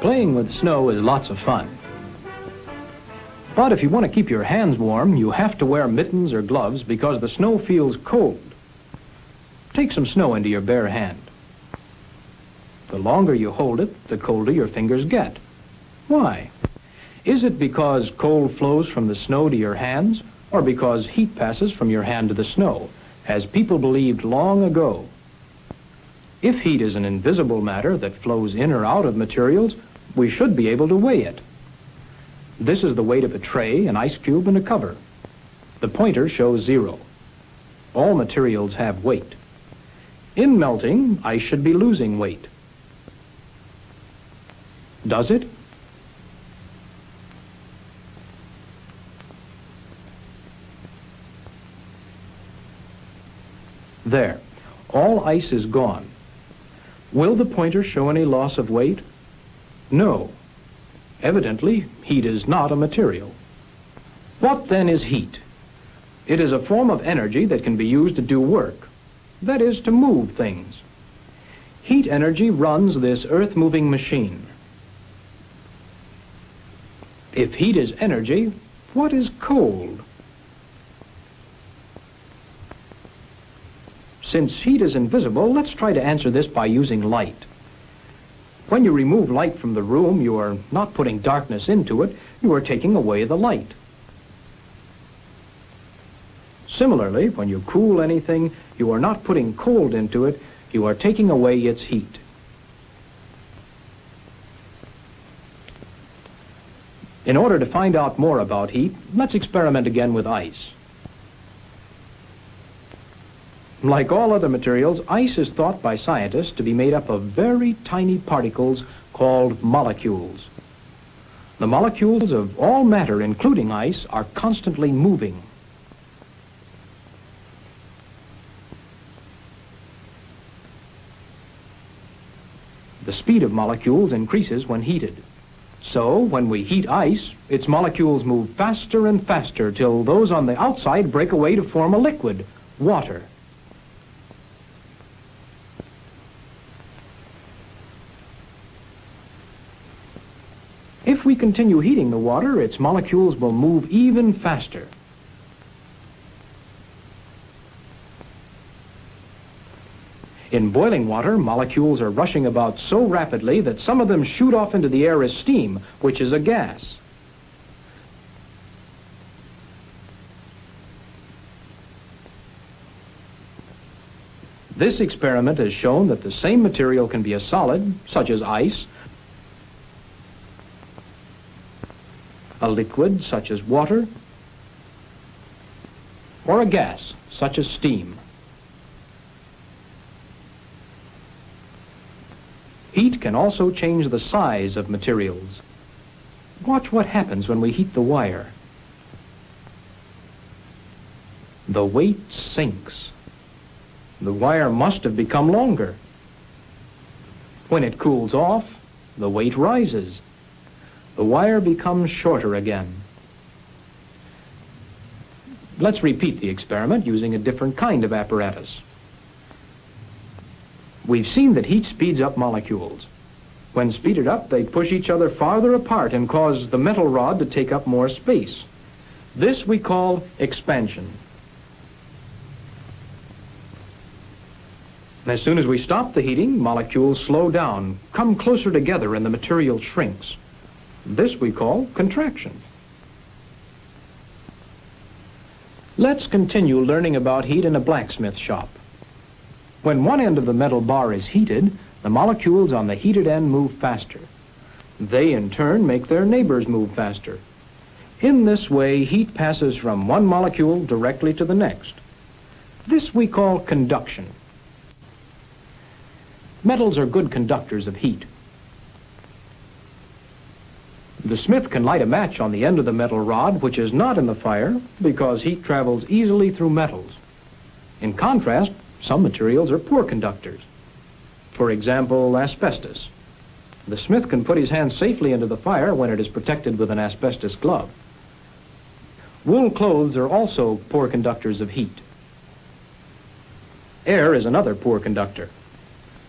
Playing with snow is lots of fun. But if you want to keep your hands warm, you have to wear mittens or gloves because the snow feels cold. Take some snow into your bare hand. The longer you hold it, the colder your fingers get. Why? Is it because cold flows from the snow to your hands, or because heat passes from your hand to the snow, as people believed long ago? If heat is an invisible matter that flows in or out of materials, we should be able to weigh it. This is the weight of a tray, an ice cube, and a cover. The pointer shows 0. All materials have weight. In melting, ice should be losing weight. Does it? There. All ice is gone. Will the pointer show any loss of weight? No. Evidently, heat is not a material. What then is heat? It is a form of energy that can be used to do work, that is, to move things. Heat energy runs this earth-moving machine. If heat is energy, what is cold? Since heat is invisible, let's try to answer this by using light. When you remove light from the room, you are not putting darkness into it, you are taking away the light. Similarly, when you cool anything, you are not putting cold into it, you are taking away its heat. In order to find out more about heat, let's experiment again with ice. Like all other materials, ice is thought by scientists to be made up of very tiny particles called molecules. The molecules of all matter, including ice, are constantly moving. The speed of molecules increases when heated. So, when we heat ice, its molecules move faster and faster till those on the outside break away to form a liquid, water. If we continue heating the water, its molecules will move even faster. In boiling water, molecules are rushing about so rapidly that some of them shoot off into the air as steam, which is a gas. This experiment has shown that the same material can be a solid, such as ice, a liquid, such as water, or a gas, such as steam. Heat can also change the size of materials. Watch what happens when we heat the wire. The weight sinks. The wire must have become longer. When it cools off, the weight rises. The wire becomes shorter again. Let's repeat the experiment using a different kind of apparatus. We've seen that heat speeds up molecules. When speeded up, they push each other farther apart and cause the metal rod to take up more space. This we call expansion. As soon as we stop the heating, molecules slow down, come closer together, and the material shrinks. This we call contraction. Let's continue learning about heat in a blacksmith shop. When one end of the metal bar is heated, the molecules on the heated end move faster. They, in turn, make their neighbors move faster. In this way, heat passes from one molecule directly to the next. This we call conduction. Metals are good conductors of heat. The smith can light a match on the end of the metal rod, which is not in the fire, because heat travels easily through metals. In contrast, some materials are poor conductors. For example, asbestos. The smith can put his hand safely into the fire when it is protected with an asbestos glove. Wool clothes are also poor conductors of heat. Air is another poor conductor.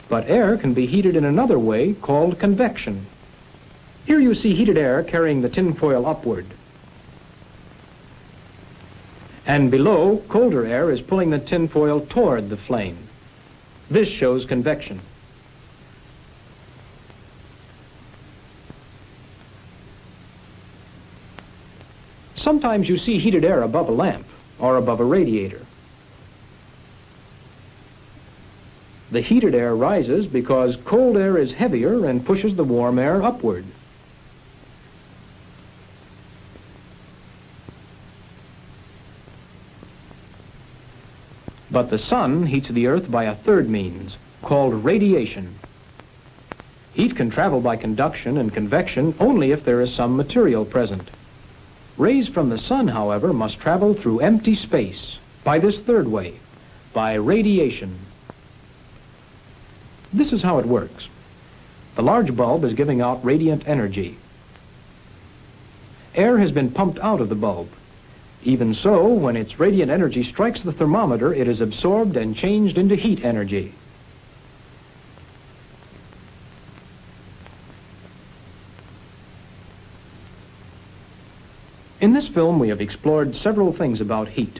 But air can be heated in another way called convection. Here you see heated air carrying the tinfoil upward. And below, colder air is pulling the tinfoil toward the flame. This shows convection. Sometimes you see heated air above a lamp or above a radiator. The heated air rises because cold air is heavier and pushes the warm air upward. But the sun heats the earth by a third means, called radiation. Heat can travel by conduction and convection only if there is some material present. Rays from the sun, however, must travel through empty space by this third way, by radiation. This is how it works. The large bulb is giving out radiant energy. Air has been pumped out of the bulb. Even so, when its radiant energy strikes the thermometer, it is absorbed and changed into heat energy. In this film, we have explored several things about heat.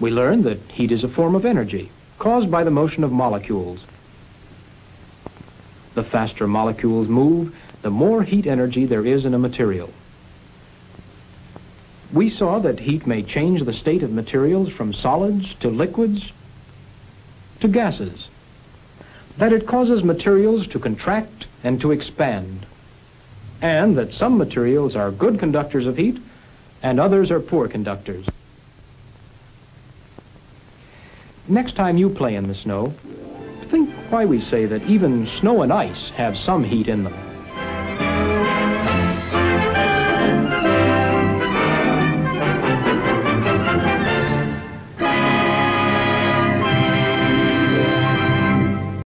We learned that heat is a form of energy caused by the motion of molecules. The faster molecules move, the more heat energy there is in a material. We saw that heat may change the state of materials from solids to liquids to gases, that it causes materials to contract and to expand, and that some materials are good conductors of heat and others are poor conductors. Next time you play in the snow, think why we say that even snow and ice have some heat in them.